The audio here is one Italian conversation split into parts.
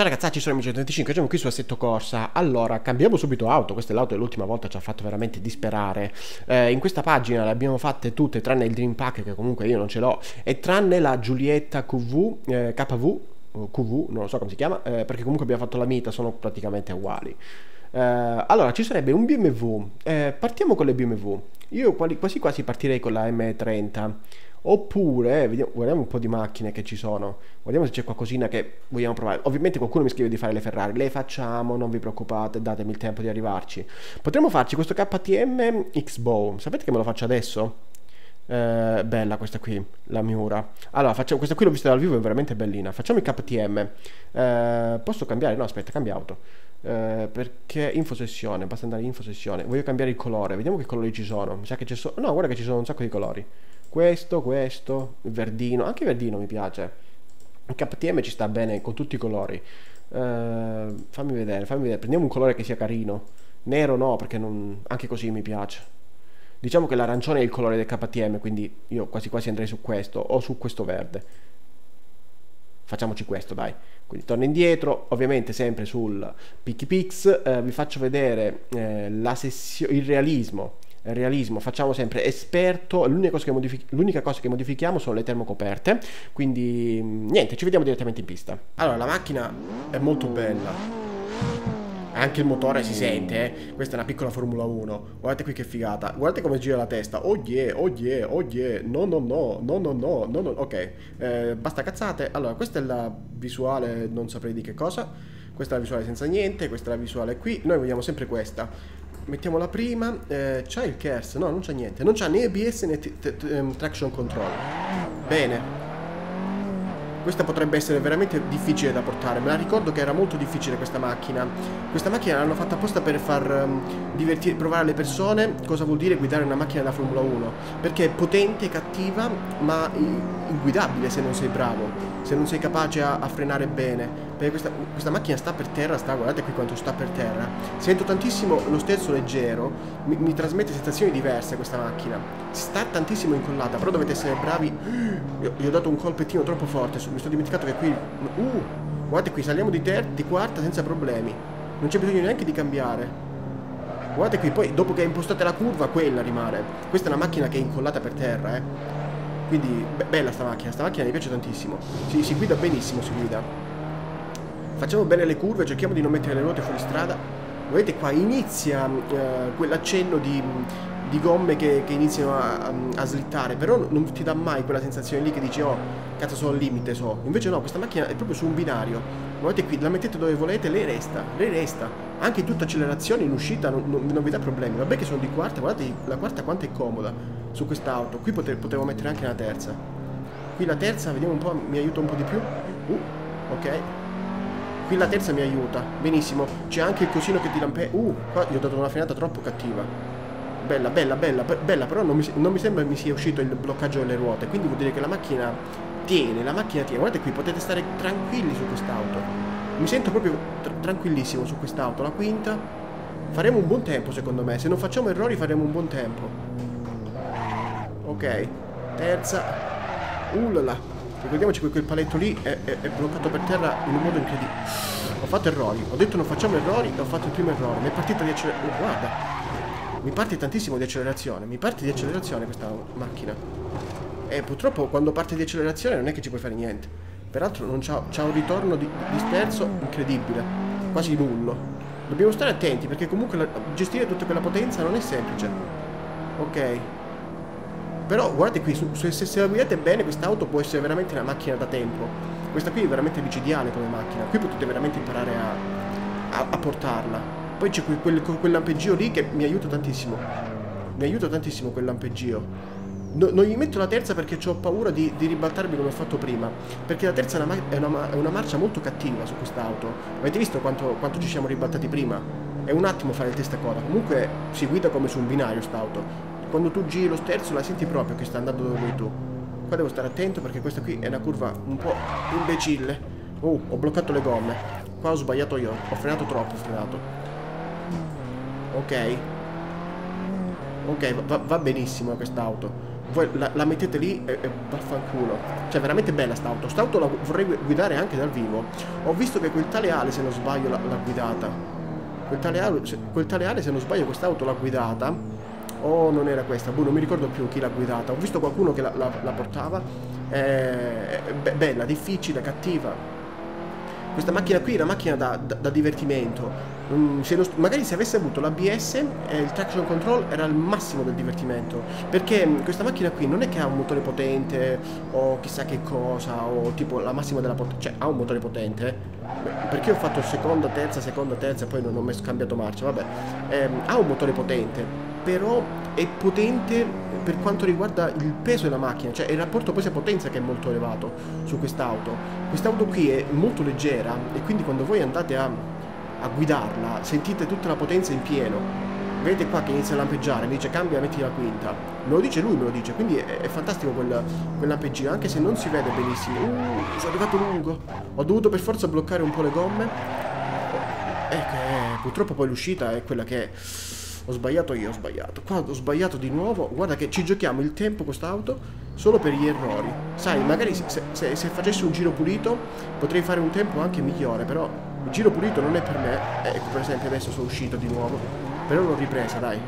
Ciao ragazzacci, sono Amici35, siamo qui su Assetto Corsa. Allora, cambiamo subito auto. Questa è l'auto che l'ultima volta ci ha fatto veramente disperare. In questa pagina le abbiamo fatte tutte, tranne il Dream Pack, che comunque io non ce l'ho, e tranne la Giulietta QV, non lo so come si chiama, perché comunque abbiamo fatto la mita, sono praticamente uguali. Allora, ci sarebbe un BMW. Partiamo con le BMW. Io quasi quasi partirei con la M30. Oppure, guardiamo un po' di macchine che ci sono, guardiamo se c'è qualcosina che vogliamo provare. Ovviamente qualcuno mi scrive di fare le Ferrari, le facciamo, non vi preoccupate, datemi il tempo di arrivarci. Potremmo farci questo KTM X-Bow, sapete che me lo faccio adesso? Bella questa qui, la Miura. Allora, facciamo, questa qui l'ho vista dal vivo, è veramente bellina. Facciamo il KTM. Posso cambiare? No, aspetta, cambia auto. Perché info sessione, basta andare in info sessione. Voglio cambiare il colore, vediamo che colori ci sono. Mi sa che c'è solo... No, guarda che ci sono un sacco di colori. Questo, il verdino, anche il verdino mi piace. Il KTM ci sta bene con tutti i colori. Fammi vedere, prendiamo un colore che sia carino. Nero no, perché non... anche così mi piace. Diciamo che l'arancione è il colore del KTM, quindi io quasi quasi andrei su questo o su questo verde. Facciamoci questo, dai. Quindi torno indietro, ovviamente sempre sul Pikes Peak. Vi faccio vedere il realismo. Il realismo, facciamo sempre esperto. L'unica cosa che modifichiamo sono le termocoperte. Quindi niente, ci vediamo direttamente in pista. Allora, la macchina è molto bella. Anche il motore si sente, eh? Questa è una piccola Formula 1. Guardate qui che figata. Guardate come gira la testa. Oh yeah, oh yeah, oh yeah. No. Ok, basta cazzate. Allora, questa è la visuale, non saprei di che cosa. Questa è la visuale senza niente. Questa è la visuale qui. Noi vogliamo sempre questa. Mettiamo la prima. C'è il KERS? No, non c'è niente. Non c'è né ABS né traction control. Bene. Questa potrebbe essere veramente difficile da portare. Me la ricordo che era molto difficile questa macchina. Questa macchina l'hanno fatta apposta per far divertire, provare alle persone cosa vuol dire guidare una macchina da Formula 1. Perché è potente, cattiva, ma inguidabile se non sei bravo, se non sei capace a frenare bene. Perché questa macchina sta per terra, guardate qui quanto sta per terra. Sento tantissimo lo sterzo leggero, mi trasmette sensazioni diverse questa macchina. Sta tantissimo incollata, però dovete essere bravi. Gli ho dato un colpettino troppo forte, mi sto dimenticato che qui... guardate qui, saliamo di quarta senza problemi. Non c'è bisogno neanche di cambiare. Guardate qui, poi dopo che impostate la curva, quella rimane. Questa è una macchina che è incollata per terra, eh. Quindi, bella sta macchina mi piace tantissimo. Si guida benissimo, si guida. Facciamo bene le curve, cerchiamo di non mettere le ruote fuori strada. Vedete qua, inizia quell'accenno di gomme che iniziano a slittare, però non ti dà mai quella sensazione lì che dici oh cazzo sono al limite, so. Invece no, questa macchina è proprio su un binario. Guardate qui, la mettete dove volete, lei resta anche in tutta accelerazione, in uscita non vi dà problemi. Vabbè che sono di quarta, guardate la quarta quanto è comoda su quest'auto. Qui potevo mettere anche la terza, qui la terza, vediamo un po', mi aiuta un po' di più. Ok, qui la terza mi aiuta benissimo. C'è anche il cosino che ti lampeggia. Qua gli ho dato una frenata troppo cattiva. Bella, però non mi sembra mi sia uscito il bloccaggio delle ruote, quindi vuol dire che la macchina tiene. Guardate qui, potete stare tranquilli su quest'auto. Mi sento proprio tranquillissimo su quest'auto. La quinta, faremo un buon tempo secondo me, se non facciamo errori faremo un buon tempo. Ok, terza. Ullala, ricordiamoci che quel paletto lì è bloccato per terra in un modo incredibile. Ho fatto errori, ho detto non facciamo errori e ho fatto il primo errore. Mi è partita di accelerazione, guarda. Mi parte tantissimo di accelerazione, questa macchina. E purtroppo quando parte di accelerazione non è che ci puoi fare niente. Peraltro non c'ha un ritorno di sterzo incredibile, quasi nullo. Dobbiamo stare attenti perché comunque gestire tutta quella potenza non è semplice. Ok. Però guardate qui, se la guidate bene quest'auto può essere veramente una macchina da tempo. Questa qui è veramente micidiale come macchina, qui potete veramente imparare a portarla. Poi c'è quel lampeggio lì che mi aiuta tantissimo. Quel lampeggio. Non gli metto la terza perché ho paura di ribaltarmi come ho fatto prima. Perché la terza è una marcia molto cattiva su quest'auto. Avete visto quanto ci siamo ribaltati prima? È un attimo fare il testacoda. Comunque si guida come su un binario st'auto. Quando tu giri lo sterzo la senti proprio che sta andando dove vuoi tu. Qua devo stare attento perché questa qui è una curva un po' imbecille. Oh, ho bloccato le gomme. Qua ho sbagliato io. Ho frenato troppo. Ok, va benissimo quest'auto. voi la mettete lì e vaffanculo. Cioè, veramente bella st'auto. St'auto la vorrei guidare anche dal vivo. Ho visto che quel tale Ale, se non sbaglio, l'ha guidata. Quel tale Ale, se non sbaglio, quest'auto l'ha guidata. O non era questa? Boh, non mi ricordo più chi l'ha guidata. Ho visto qualcuno che la portava. Bella, difficile, cattiva. Questa macchina qui è una macchina da divertimento. Magari se avesse avuto l'ABS e il traction control era il massimo del divertimento, perché questa macchina qui non è che ha un motore potente o chissà che cosa, o tipo la massima della potenza, cioè ha un motore potente, perché ho fatto seconda, terza e poi non ho messo, cambiato marcia, vabbè, ha un motore potente, però è potente per quanto riguarda il peso della macchina, cioè il rapporto peso-potenza che è molto elevato su quest'auto. Quest'auto qui è molto leggera e quindi quando voi andate a guidarla sentite tutta la potenza in pieno. Vedete qua che inizia a lampeggiare, mi dice cambia, metti la quinta. Me lo dice lui, me lo dice, quindi è fantastico quel lampeggio, anche se non si vede benissimo. Sono arrivato lungo, ho dovuto per forza bloccare un po' le gomme. Purtroppo poi l'uscita è quella che è. Ho sbagliato io, ho sbagliato. Qua ho sbagliato di nuovo. Guarda che ci giochiamo il tempo con quest'auto solo per gli errori. Sai, magari se facessi un giro pulito potrei fare un tempo anche migliore, però il giro pulito non è per me. Ecco, per esempio adesso sono uscito di nuovo, però l'ho ripresa, dai.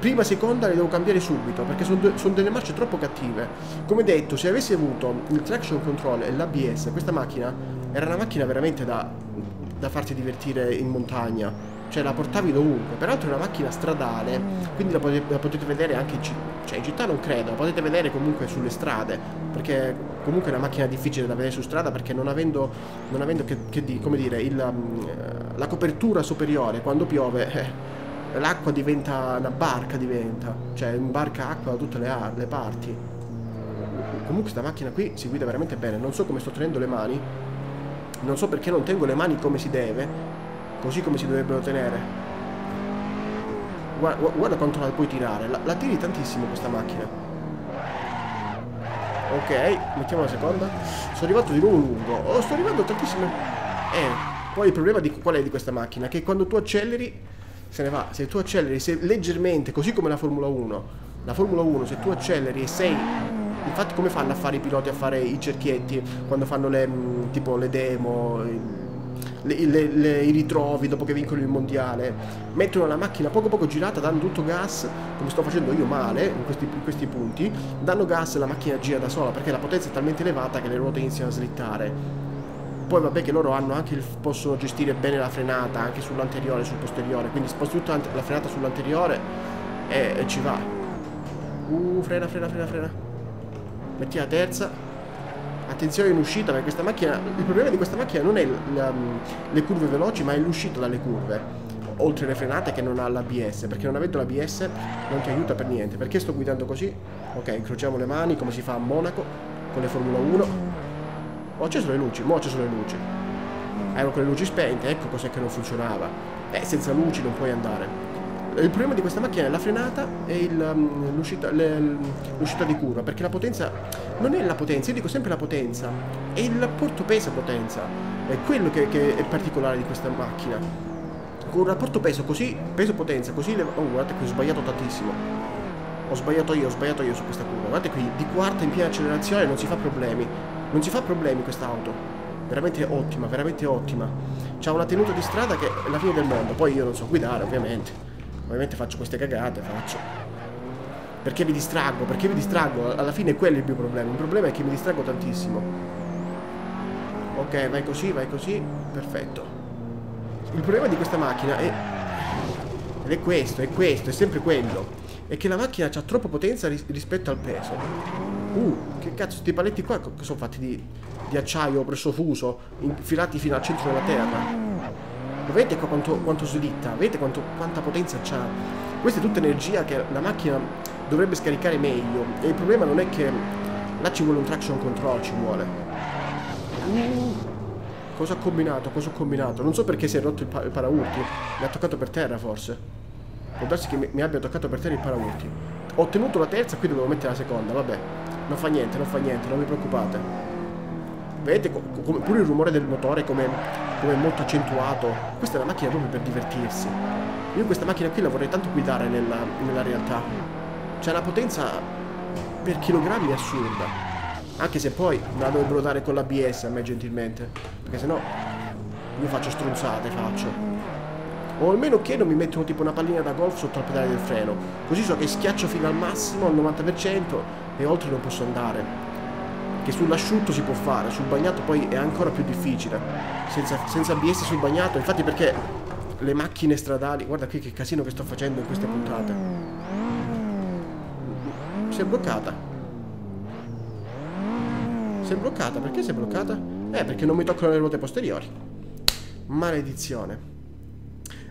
Prima, seconda le devo cambiare subito, perché sono delle marce troppo cattive. Come detto, se avessi avuto il traction control e l'ABS, questa macchina era una macchina veramente da farti divertire in montagna. Cioè la portavi dovunque. Peraltro è una macchina stradale, quindi la potete vedere anche in città. Cioè in città non credo, la potete vedere comunque sulle strade, perché comunque è una macchina difficile da vedere su strada, perché non avendo come dire, la copertura superiore, quando piove l'acqua diventa una barca, cioè imbarca acqua da tutte le parti. Comunque questa macchina qui si guida veramente bene. Non so come sto tenendo le mani, non so perché non tengo le mani come si deve, così come si dovrebbero tenere. Guarda quanto la puoi tirare, la tiri tantissimo questa macchina. Ok, mettiamo la seconda. Sono arrivato di nuovo lungo. Oh, sto arrivando tantissimo. Poi il problema qual è di questa macchina? Che quando tu acceleri se ne va. Se tu acceleri leggermente, così come la Formula 1. La Formula 1, se tu acceleri e sei... Infatti come fanno a fare i piloti a fare i cerchietti quando fanno le demo, i ritrovi dopo che vincono il mondiale? Mettono la macchina poco poco girata, danno tutto gas, come sto facendo io male in questi punti, danno gas e la macchina gira da sola, perché la potenza è talmente elevata che le ruote iniziano a slittare. Poi vabbè che loro hanno anche possono gestire bene la frenata anche sull'anteriore e sul posteriore, quindi sposti tutta la frenata sull'anteriore e ci va. Frena, metti la terza. Attenzione in uscita, perché questa macchina, il problema di questa macchina non è le curve veloci, ma è l'uscita dalle curve, oltre le frenate che non ha l'ABS, perché non avendo l'ABS non ti aiuta per niente. Perché sto guidando così? Ok, incrociamo le mani come si fa a Monaco con le Formula 1. Ho acceso le luci, mo' ho acceso le luci. Erano con le luci spente, ecco cos'è che non funzionava. Senza luci non puoi andare. Il problema di questa macchina è la frenata e l'uscita di curva, perché la potenza non è la potenza, io dico sempre la potenza, è il rapporto peso-potenza, è quello che è particolare di questa macchina. Con un rapporto peso-potenza così elevato. Oh, guardate qui, ho sbagliato tantissimo, ho sbagliato io su questa curva. Guardate qui, di quarta in piena accelerazione non si fa problemi questa auto. Veramente ottima, veramente ottima. C'ha una tenuta di strada che è la fine del mondo. Poi io non so guidare, ovviamente faccio queste cagate, perché mi distraggo, alla fine è quello il mio problema. Il problema è che mi distraggo tantissimo. Ok, vai così, perfetto. Il problema di questa macchina è questo, è sempre quello, è che la macchina ha troppa potenza rispetto al peso. Che cazzo, questi paletti qua sono fatti di acciaio pressofuso, infilati fino al centro della terra. Vedete qua quanto slitta, vedete quanta potenza c'ha. Questa è tutta energia che la macchina dovrebbe scaricare meglio. E il problema non è che là ci vuole un traction control, ci vuole. Cosa ho combinato? Non so perché si è rotto il paraurti. Mi ha toccato per terra forse. Può darsi che mi abbia toccato per terra il paraurti. Ho ottenuto la terza, qui dovevo mettere la seconda, vabbè. Non fa niente, non vi preoccupate. Vedete pure il rumore del motore come molto accentuato. Questa è una macchina proprio per divertirsi. Io questa macchina qui la vorrei tanto guidare nella realtà. C'è una potenza per chilogrammi assurda. Anche se poi me la dovrebbero dare con l'ABS a me gentilmente, perché sennò io faccio stronzate, O almeno che non mi mettono tipo una pallina da golf sotto al pedale del freno, così so che schiaccio fino al massimo, al 90%, e oltre non posso andare. Che sull'asciutto si può fare, sul bagnato poi è ancora più difficile. Senza ABS sul bagnato, infatti, perché le macchine stradali... Guarda qui che casino che sto facendo in queste puntate. Si è bloccata. Si è bloccata, perché si è bloccata? Perché non mi toccano le ruote posteriori. Maledizione.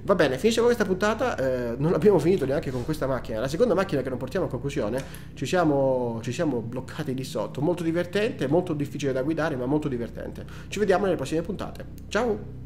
Va bene, finisce con questa puntata, non abbiamo finito neanche con questa macchina. La seconda macchina che non portiamo a conclusione, ci siamo bloccati lì sotto. Molto divertente, molto difficile da guidare, ma molto divertente. Ci vediamo nelle prossime puntate. Ciao!